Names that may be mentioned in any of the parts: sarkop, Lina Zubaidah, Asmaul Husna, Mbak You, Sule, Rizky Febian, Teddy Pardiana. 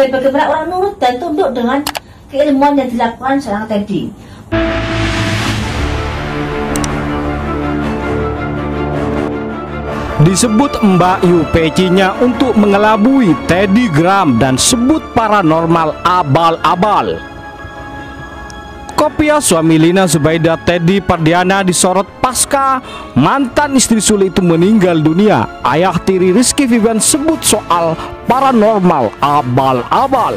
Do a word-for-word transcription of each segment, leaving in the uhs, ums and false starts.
biar bagaimana orang nurut dan tunduk dengan keilmuan yang dilakukan seorang Teddy. Disebut Mbak You pecinya untuk mengelabui Teddy Gram dan sebut paranormal abal-abal. Kopiah suami Lina Zubaidah, Teddy Pardiana, disorot pasca mantan istri Sule itu meninggal dunia. Ayah tiri Rizky Febian sebut soal paranormal abal-abal.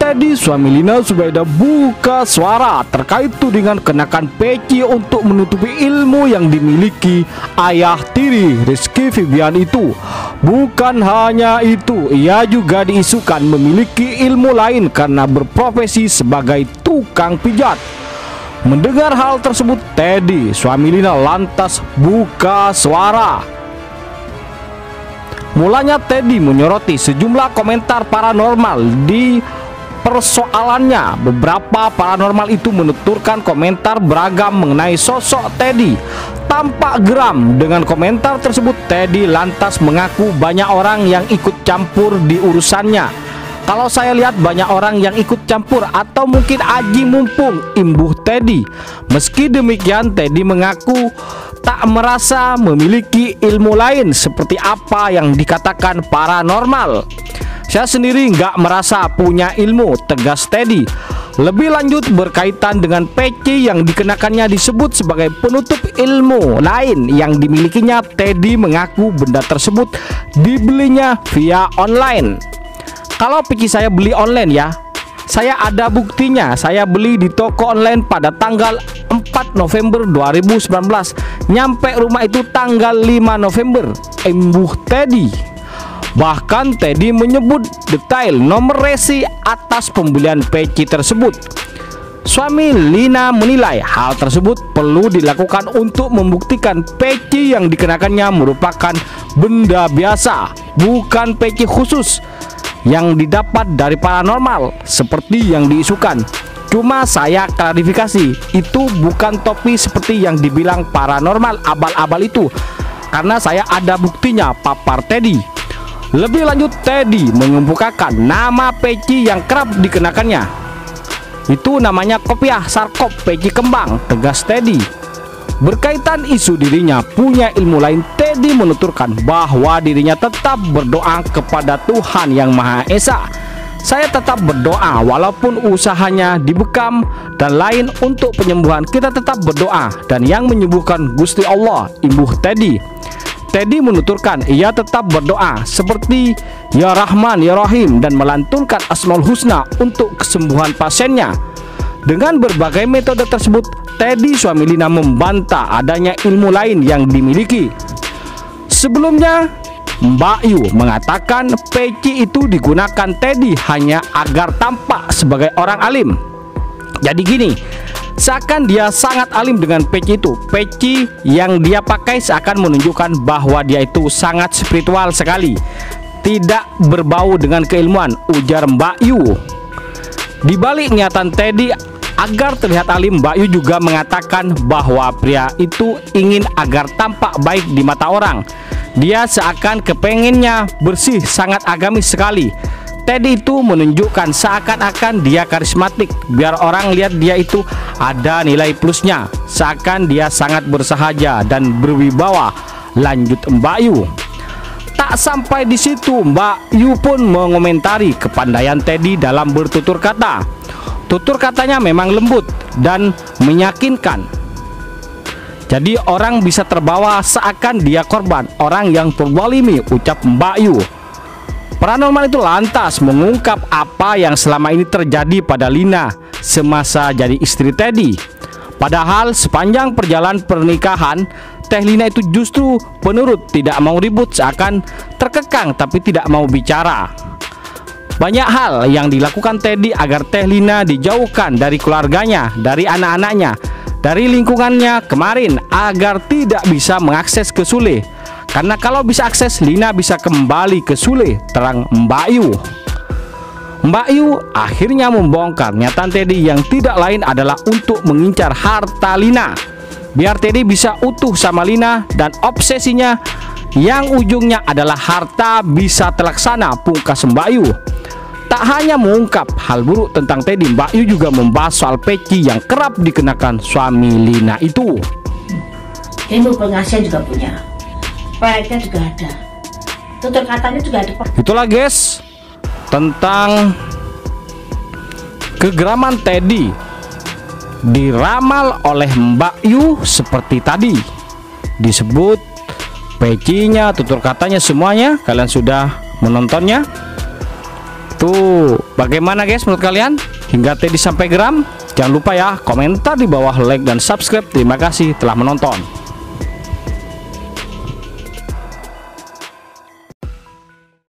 Teddy suami Lina Zubaidah buka suara terkait tudingan kenakan peci untuk menutupi ilmu yang dimiliki ayah tiri Rizky Febian itu. Bukan hanya itu, ia juga diisukan memiliki ilmu lain karena berprofesi sebagai tukang pijat. Mendengar hal tersebut, Teddy suami Lina lantas buka suara. Mulanya Teddy menyoroti sejumlah komentar paranormal di persoalannya. Beberapa paranormal itu menuturkan komentar beragam mengenai sosok Teddy. Tampak geram dengan komentar tersebut, Teddy lantas mengaku banyak orang yang ikut campur di urusannya. Kalau saya lihat banyak orang yang ikut campur atau mungkin aji mumpung, imbuh Teddy. Meski demikian, Teddy mengaku tak merasa memiliki ilmu lain seperti apa yang dikatakan paranormal. Saya sendiri nggak merasa punya ilmu, tegas Teddy. Lebih lanjut berkaitan dengan peci yang dikenakannya disebut sebagai penutup ilmu lain yang dimilikinya, Teddy mengaku benda tersebut dibelinya via online. Kalau peci saya beli online ya, saya ada buktinya, saya beli di toko online pada tanggal empat November dua ribu sembilan belas, nyampe rumah itu tanggal lima November, imbuh Teddy. Bahkan Teddy menyebut detail nomor resi atas pembelian peci tersebut. Suami Lina menilai hal tersebut perlu dilakukan untuk membuktikan peci yang dikenakannya merupakan benda biasa, bukan peci khusus yang didapat dari paranormal seperti yang diisukan. Cuma saya klarifikasi, itu bukan topi seperti yang dibilang paranormal abal-abal itu, karena saya ada buktinya, papar Teddy. Lebih lanjut, Teddy mengemukakan nama peci yang kerap dikenakannya. Itu namanya kopiah sarkop peci kembang, tegas Teddy. Berkaitan isu dirinya punya ilmu lain, Teddy menuturkan bahwa dirinya tetap berdoa kepada Tuhan Yang Maha Esa. Saya tetap berdoa walaupun usahanya dibekam dan lain untuk penyembuhan. Kita tetap berdoa dan yang menyembuhkan Gusti Allah, imbuh Teddy. Teddy menuturkan ia tetap berdoa seperti Ya Rahman Ya Rahim dan melantunkan Asmaul Husna untuk kesembuhan pasiennya. Dengan berbagai metode tersebut, Teddy suami Lina membantah adanya ilmu lain yang dimiliki. Sebelumnya, Mbak You mengatakan peci itu digunakan Teddy hanya agar tampak sebagai orang alim. Jadi gini, seakan dia sangat alim dengan peci itu. Peci yang dia pakai seakan menunjukkan bahwa dia itu sangat spiritual sekali, tidak berbau dengan keilmuan, ujar Mbak You. Di balik niatan Teddy agar terlihat alim, Mbak You juga mengatakan bahwa pria itu ingin agar tampak baik di mata orang. Dia seakan kepengennya bersih, sangat agamis sekali. Teddy itu menunjukkan seakan-akan dia karismatik, biar orang lihat dia itu ada nilai plusnya, seakan dia sangat bersahaja dan berwibawa, lanjut Mbak You. Tak sampai di situ, Mbak You pun mengomentari kepandaian Teddy dalam bertutur kata. Tutur katanya memang lembut dan meyakinkan. Jadi orang bisa terbawa seakan dia korban orang yang terzalimi, ucap Mbak You. Paranormal itu lantas mengungkap apa yang selama ini terjadi pada Lina semasa jadi istri Teddy. Padahal sepanjang perjalanan pernikahan, Teh Lina itu justru penurut, tidak mau ribut, seakan terkekang tapi tidak mau bicara. Banyak hal yang dilakukan Teddy agar Teh Lina dijauhkan dari keluarganya, dari anak-anaknya, dari lingkungannya kemarin agar tidak bisa mengakses ke Sule. Karena kalau bisa akses, Lina bisa kembali ke Sule, terang Mbak You. Mbak You akhirnya membongkar niatan Teddy yang tidak lain adalah untuk mengincar harta Lina, biar Teddy bisa utuh sama Lina dan obsesinya yang ujungnya adalah harta bisa terlaksana, pungkas Mbak You. Tak hanya mengungkap hal buruk tentang Teddy, Mbak You juga membahas soal peci yang kerap dikenakan suami Lina itu. Ilmu pengasihan juga punya, proyeknya juga ada, tutur katanya juga ada. Itulah guys, tentang kegeraman Teddy diramal oleh Mbak You seperti tadi disebut, pecinya, tutur katanya, semuanya. Kalian sudah menontonnya tuh, bagaimana guys menurut kalian hingga Teddy sampai geram? Jangan lupa ya komentar di bawah, like dan subscribe. Terima kasih telah menonton.